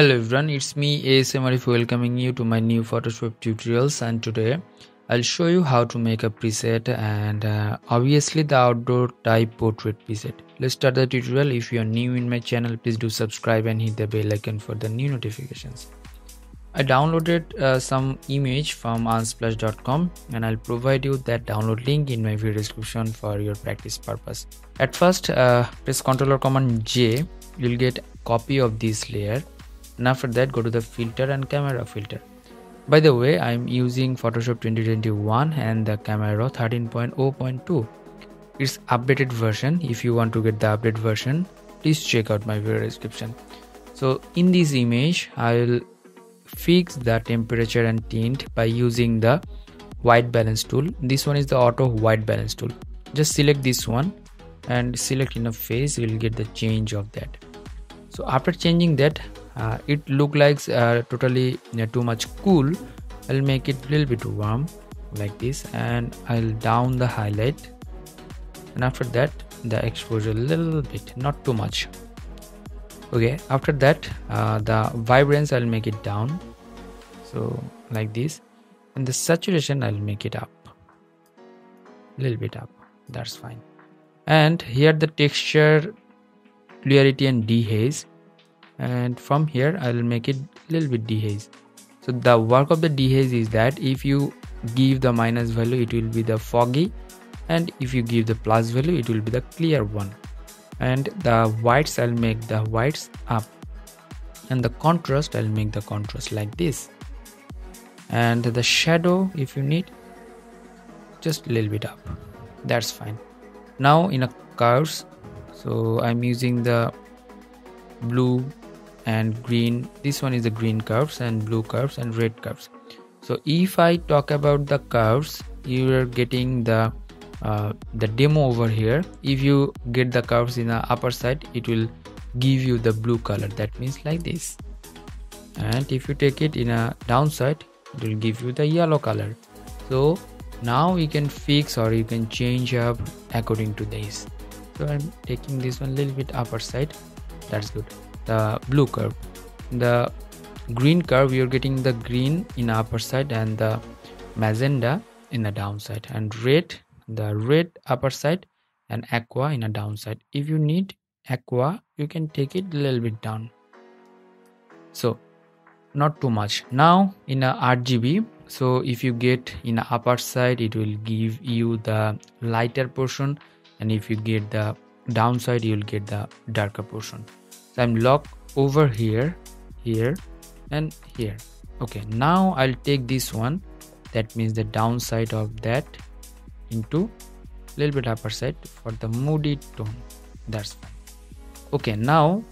Hello everyone, it's me ASM Arif welcoming you to my new Photoshop tutorials, and today I'll show you how to make a preset and obviously the outdoor type portrait preset. Let's start the tutorial. If you are new in my channel, please do subscribe and hit the bell icon for the new notifications. I downloaded some image from unsplash.com and I'll provide you that download link in my video description for your practice purpose. At first press Ctrl or Command J, you'll get a copy of this layer. And after that, go to the filter and camera filter. By the way, I'm using Photoshop 2021 and the camera 13.0.2. It's updated version. If you want to get the updated version, please check out my video description. So in this image, I'll fix the temperature and tint by using the white balance tool. This one is the auto white balance tool. Just select this one and select enough face. You'll get the change of that. So after changing that, it look like totally too much cool. I'll make it a little bit warm like this, and I'll down the highlight, and after that the exposure a little bit, not too much. Okay, after that the vibrance I'll make it down, so like this, and the saturation I'll make it up a little bit up. That's fine. And here the texture, clarity and dehaze. And from here I'll make it a little bit dehaze. So the work of the dehaze is that if you give the minus value, it will be the foggy, and if you give the plus value, it will be the clear one. And the whites, I'll make the whites up, and the contrast, I'll make the contrast like this, and the shadow, if you need, just a little bit up. That's fine. Now in a curves, so I'm using the blue and green. This one is the green curves and blue curves and red curves. So if I talk about the curves, you are getting the demo over here. If you get the curves in the upper side, it will give you the blue color, that means like this. And if you take it in a downside, it will give you the yellow color. So now you can fix or you can change up according to this. So I'm taking this one a little bit upper side. That's good. The blue curve, the green curve, you're getting the green in the upper side and the magenta in the downside, and red, the red upper side and aqua in a downside. If you need aqua, you can take it a little bit down, so not too much. Now in a RGB, so if you get in the upper side, it will give you the lighter portion, and if you get the downside, you'll get the darker portion. So I'm locked over here, here and here. Okay, now I'll take this one, that means the downside of that, into a little bit upper side for the moody tone. That's fine. Okay, now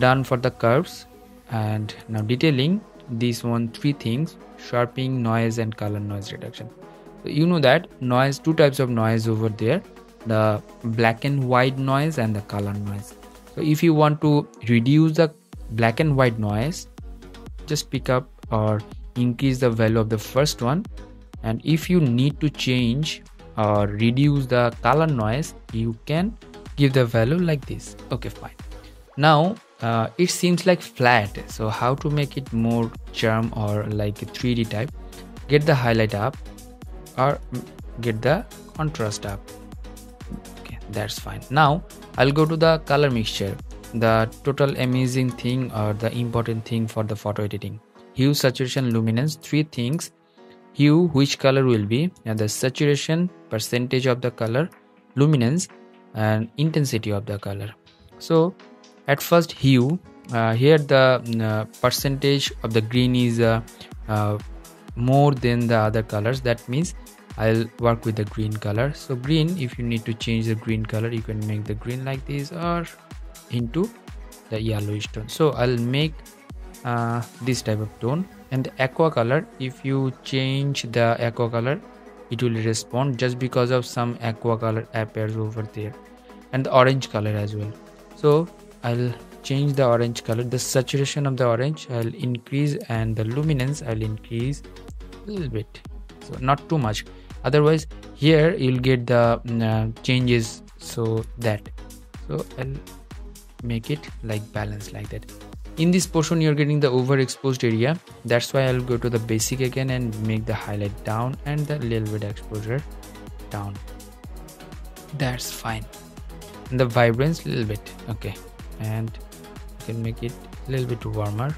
done for the curves. And now detailing, this one, three things: sharpening, noise and color noise reduction. So you know that noise, two types of noise over there, the black and white noise and the color noise. So if you want to reduce the black and white noise, just pick up or increase the value of the first one, and if you need to change or reduce the color noise, you can give the value like this. Okay, fine. Now it seems like flat, so how to make it more charm or like a 3D type? Get the highlight up or get the contrast up. That's fine. Now I'll go to the color mixture, the total amazing thing or the important thing for the photo editing. Hue, saturation, luminance, three things. Hue, which color will be, and the saturation, percentage of the color, luminance and intensity of the color. So at first hue, here the percentage of the green is more than the other colors, that means I'll work with the green color. So green, if you need to change the green color, you can make the green like this or into the yellowish tone. So I'll make this type of tone. And aqua color, if you change the aqua color, it will respond just because of some aqua color appears over there, and the orange color as well. So I'll change the orange color, the saturation of the orange I'll increase, and the luminance I'll increase a little bit, so not too much. Otherwise here you'll get the changes, so I'll make it like balance like that. In this portion you're getting the overexposed area, that's why I'll go to the basic again and make the highlight down and the little bit exposure down. That's fine. And the vibrance little bit, okay, and you can make it a little bit warmer.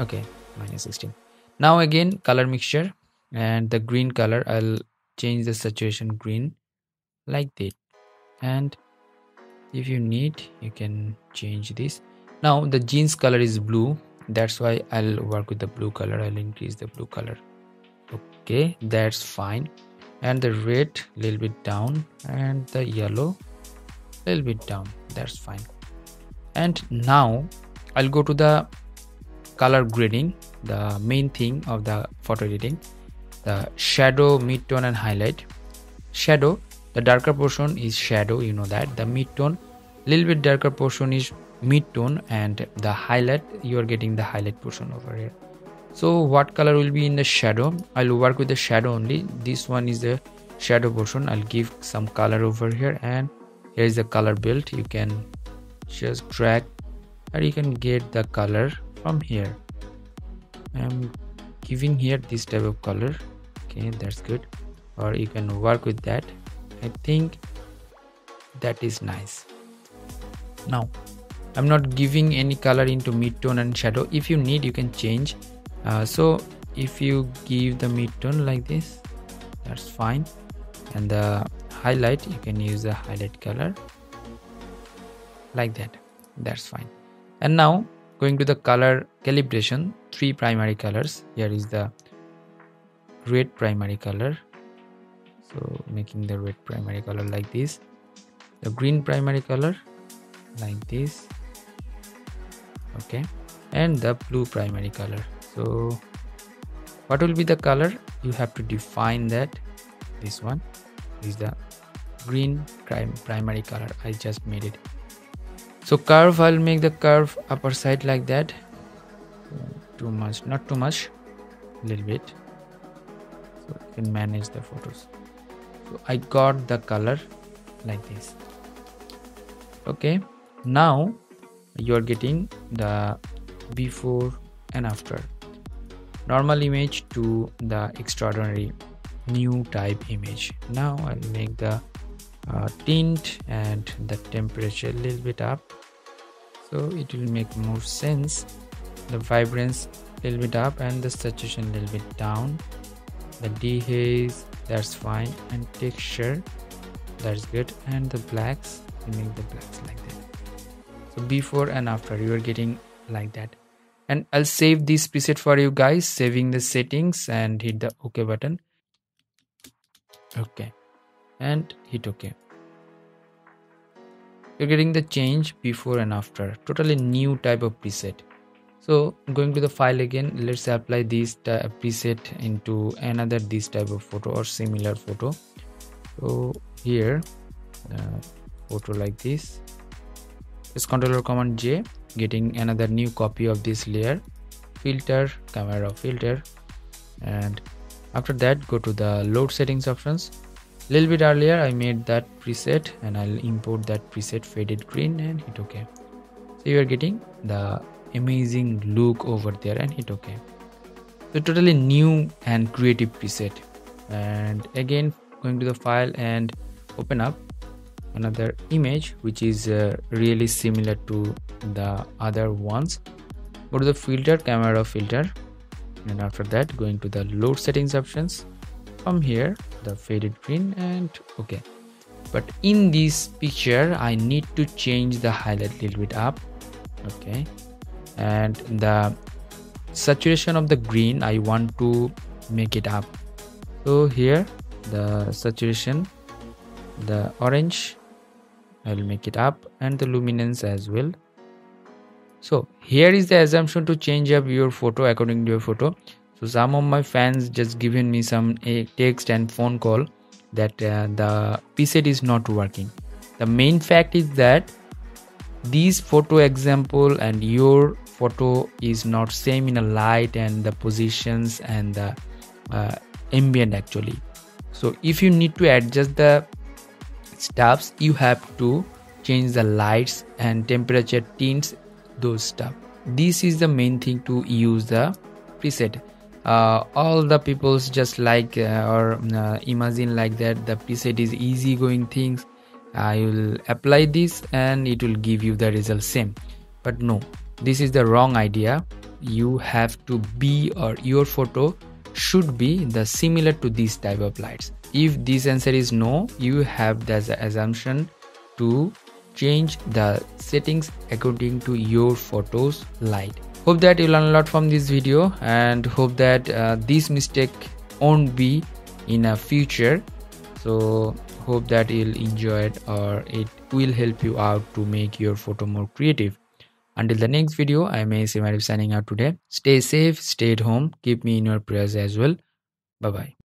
Okay, -16. Now again color mixture and the green color, I'll change the saturation green like that, and if you need you can change this. Now the jeans color is blue, that's why I'll work with the blue color. I'll increase the blue color. Okay, that's fine. And the red little bit down and the yellow little bit down, that's fine. And now I'll go to the color grading, the main thing of the photo editing, the shadow, mid-tone and highlight. Shadow, the darker portion is shadow, you know that. The mid-tone, little bit darker portion is mid-tone, and the highlight, you are getting the highlight portion over here. So what color will be in the shadow? I'll work with the shadow only. This one is the shadow portion. I'll give some color over here, and here is the color build. You can just drag and you can get the color from here. I'm giving here this type of color. Okay, that's good. Or you can work with that. I think that is nice. Now I'm not giving any color into mid-tone and shadow. If you need you can change. So if you give the mid-tone like this, that's fine. And the highlight, you can use the highlight color like that, that's fine. And now going to the color calibration, three primary colors. Here is the red primary color, so making the red primary color like this, the green primary color like this, okay, and the blue primary color. So what will be the color? You have to define that. This one is the green primary color. I just made it. So curve, I'll make the curve upper side like that. Too much, not too much, little bit. So you can manage the photos. So I got the color like this. Okay, now you are getting the before and after. Normal image to the extraordinary new type image. Now I'll make the tint and the temperature a little bit up, so it will make more sense. The vibrance a little bit up and the saturation a little bit down. The dehaze, that's fine, and texture, that's good. And the blacks, you make the blacks like that. So before and after you are getting like that. And I'll save this preset for you guys, saving the settings, and hit the OK button. Okay, and hit OK. You're getting the change before and after, totally new type of preset. So going to the file again, let's apply this preset into another this type of photo or similar photo. So here, photo like this. It's Ctrl+Command+J. Getting another new copy of this layer, filter, camera filter, and after that go to the load settings options. Little bit earlier I made that preset, and I'll import that preset, faded green, and hit OK. So you are getting the amazing look over there, and hit OK. So totally new and creative preset. And again going to the file and open up another image which is really similar to the other ones. Go to the filter, camera filter, and after that going to the load settings options. From here the faded green, and okay. But in this picture I need to change the highlight little bit up, okay, and the saturation of the green I want to make it up. So here the saturation, the orange, I will make it up, and the luminance as well. So here is the assumption to change up your photo according to your photo. So some of my fans just given me some text and phone call that the preset is not working. The main fact is that these photo example and your photo is not same in a light and the positions and the ambient actually. So if you need to adjust the tabs, you have to change the lights and temperature, tints, those stuff. This is the main thing to use the preset. All the peoples just like or imagine like that the preset is easy going things. I will apply this and it will give you the result same, but no, this is the wrong idea. You have to be, or your photo should be the similar to these type of lights. If this answer is no, you have the assumption to change the settings according to your photo's light. Hope that you learn a lot from this video, and hope that this mistake won't be in a future. So hope that you'll enjoy it, or it will help you out to make your photo more creative. Until the next video, I am ASM Arif signing out today. Stay safe, stay at home, keep me in your prayers as well. Bye bye.